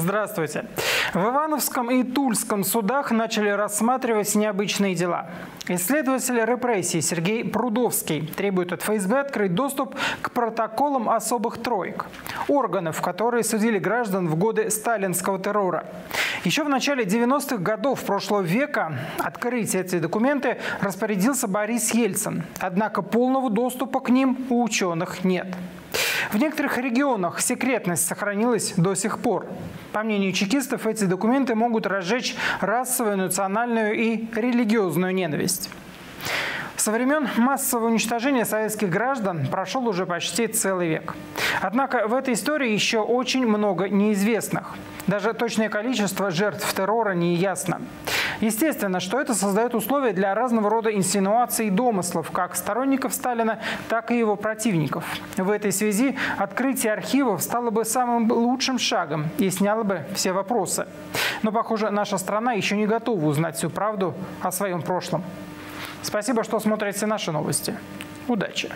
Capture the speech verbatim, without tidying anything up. Здравствуйте. В Ивановском и Тульском судах начали рассматривать необычные дела. Исследователь репрессий Сергей Прудовский требует от ФСБ открыть доступ к протоколам особых троек, органов, которые судили граждан в годы сталинского террора. Еще в начале девяностых годов прошлого века открыть эти документы распорядился Борис Ельцин. Однако полного доступа к ним у ученых нет. В некоторых регионах секретность сохранилась до сих пор. По мнению чекистов, эти документы могут разжечь расовую, национальную и религиозную ненависть. Со времен массового уничтожения советских граждан прошел уже почти целый век. Однако в этой истории еще очень много неизвестных. Даже точное количество жертв террора не ясно. Естественно, что это создает условия для разного рода инсинуаций и домыслов, как сторонников Сталина, так и его противников. В этой связи открытие архивов стало бы самым лучшим шагом и сняло бы все вопросы. Но, похоже, наша страна еще не готова узнать всю правду о своем прошлом. Спасибо, что смотрите наши новости. Удачи!